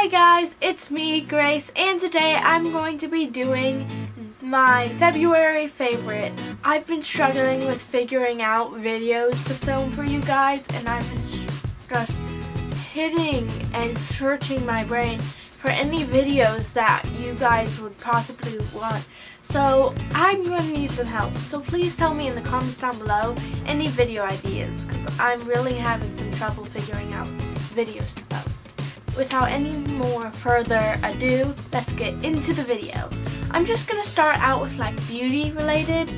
Hey guys, it's me, Grace, and today I'm going to be doing my February favorite. I've been struggling with figuring out videos to film for you guys, and I've been just hitting and searching my brain for any videos that you guys would possibly want. So I'm going to need some help. So please tell me in the comments down below any video ideas, because I'm really having some trouble figuring out videos to post. Without any more further ado, let's get into the video. I'm just going to start out with like beauty related.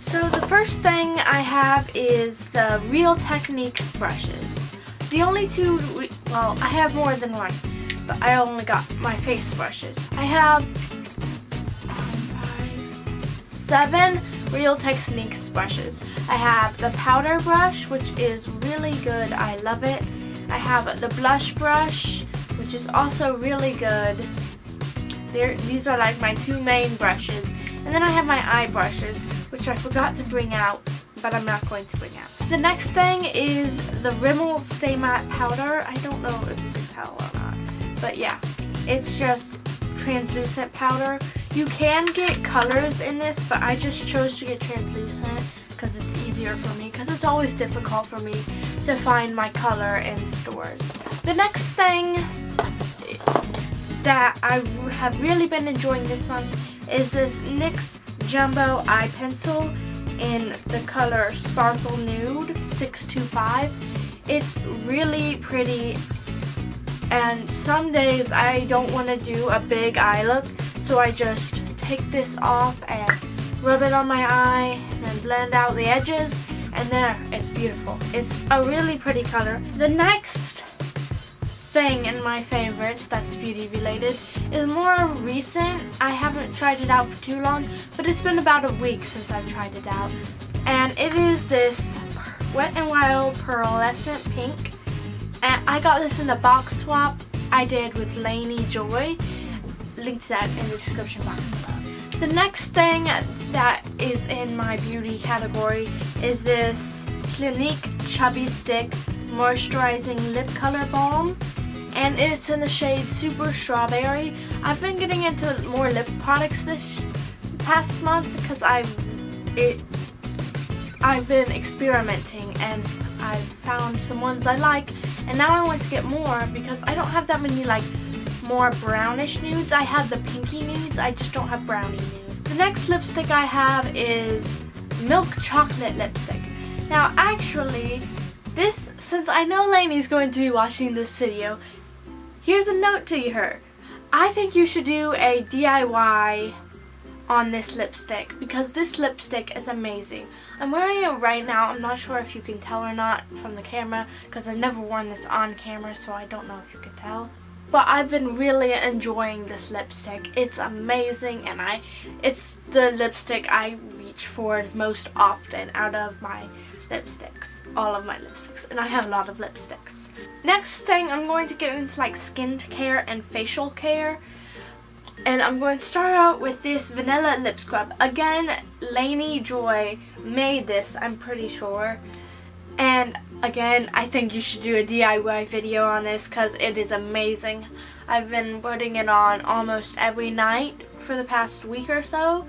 So the first thing I have is the Real Techniques brushes. The only two, well, I have more than one, but I only got my face brushes. I have 7 Real Techniques brushes. I have the powder brush, which is really good. I love it. I have the blush brush, which is also really good. These are like my two main brushes. And then I have my eye brushes, which I forgot to bring out, but I'm not going to bring out. The next thing is the Rimmel Stay Matte Powder. I don't know if you can tell or not, but yeah, it's just translucent powder. You can get colors in this, but I just chose to get translucent because it's easier for me, because it's always difficult for me to find my color in stores. The next thing that I have really been enjoying this month is this NYX Jumbo Eye Pencil in the color Sparkle Nude 625. It's really pretty, and some days I don't want to do a big eye look, so I just take this off and rub it on my eye and then blend out the edges, and there, it's beautiful. It's a really pretty color. The next thing in my favorites that's beauty related is more recent. I haven't tried it out for too long, but it's been about a week since I've tried it out, and it is this Wet n Wild Pearlescent Pink. And I got this in the box swap I did with Lainey Joy. Link to that in the description box below. The next thing that is in my beauty category is this Clinique Chubby Stick Moisturizing Lip Color Balm. And it's in the shade Super Strawberry. I've been getting into more lip products this past month because I've been experimenting and I've found some ones I like, and now I want to get more because I don't have that many like more brownish nudes. I have the pinky nudes, I just don't have brownie nudes. The next lipstick I have is Milk Chocolate Lipstick. Now actually, this, since I know Lainey's going to be watching this video, here's a note to her. I think you should do a DIY on this lipstick because this lipstick is amazing. I'm wearing it right now. I'm not sure if you can tell or not from the camera because I've never worn this on camera, so I don't know if you can tell. But I've been really enjoying this lipstick. It's amazing, and it's the lipstick I reach for most often out of my lipsticks, all of my lipsticks, and I have a lot of lipsticks. Next thing, I'm going to get into like skincare and facial care. And I'm going to start out with this vanilla lip scrub. Again, Lainey Joy made this, I'm pretty sure. And again, I think you should do a DIY video on this because it is amazing. I've been putting it on almost every night for the past week or so.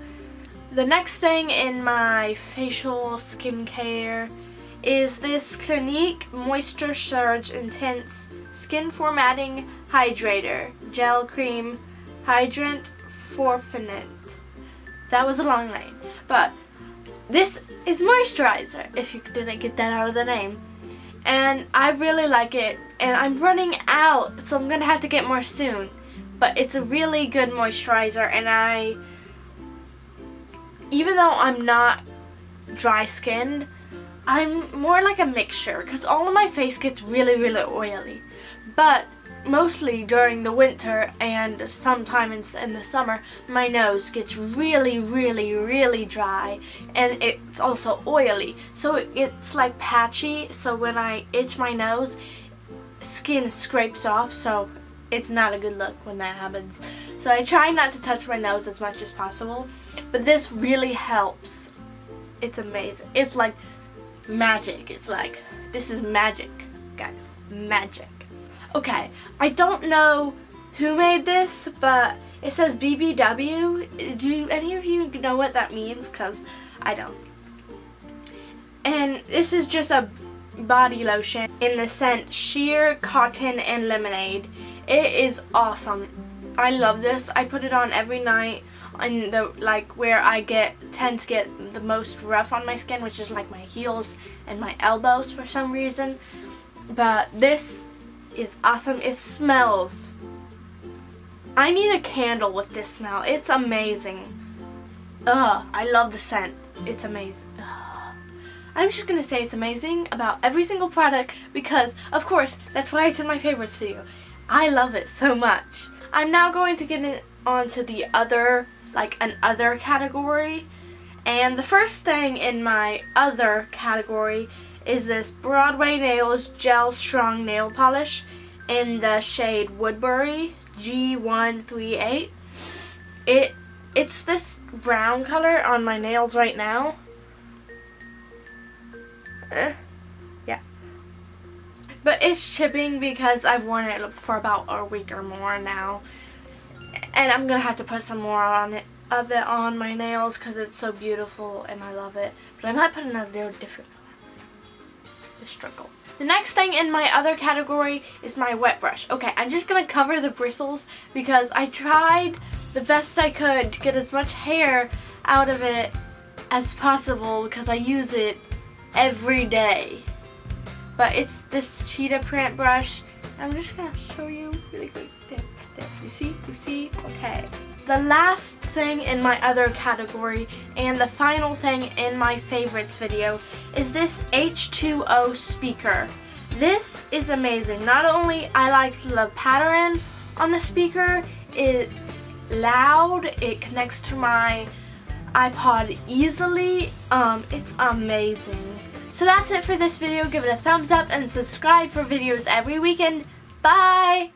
The next thing in my facial skincare is this Clinique Moisture Surge Intense Skin Formatting Hydrator Gel Cream Hydrant Forfinant. That was a long name, but this is moisturizer, if you didn't get that out of the name. And I really like it, and I'm running out, so I'm gonna have to get more soon. But it's a really good moisturizer, and even though I'm not dry skinned, I'm more like a mixture, because all of my face gets really, really oily. But mostly during the winter and sometime in the summer, my nose gets really, really, really dry, and it's also oily. So it's like patchy, so when I itch my nose, skin scrapes off, so it's not a good look when that happens. So I try not to touch my nose as much as possible, but this really helps. It's amazing. It's like magic. It's like, this is magic, guys. Magic. Okay, I don't know who made this, but it says BBW. Do any of you know what that means? Because I don't. And this is just a body lotion in the scent Sheer Cotton and Lemonade. It is awesome. I love this. I put it on every night on the where I tend to get the most rough on my skin, which is like my heels and my elbows for some reason. But this is awesome. It smells. I need a candle with this smell. It's amazing. Ugh, I love the scent. It's amazing. Ugh. I'm just gonna say it's amazing about every single product because, of course, that's why it's in my favorites video. I love it so much. I'm now going to get onto the other, an other category. And the first thing in my other category is this Broadway Nails Gel Strong Nail Polish in the shade Woodbury G138. It's this brown color on my nails right now. Yeah. But it's chipping because I've worn it for about a week or more now. And I'm going to have to put some more of it on my nails because it's so beautiful and I love it. But I might put another different color. The struggle. The next thing in my other category is my wet brush. Okay, I'm just going to cover the bristles because I tried the best I could to get as much hair out of it as possible because I use it every day. But it's this cheetah print brush. I'm just going to show you really quick. There. You see? You see? Okay. The last thing in my other category and the final thing in my favorites video is this H2O speaker. This is amazing. Not only I like the pattern on the speaker, it's loud, it connects to my iPod easily. It's amazing. So that's it for this video. Give it a thumbs up and subscribe for videos every weekend. Bye!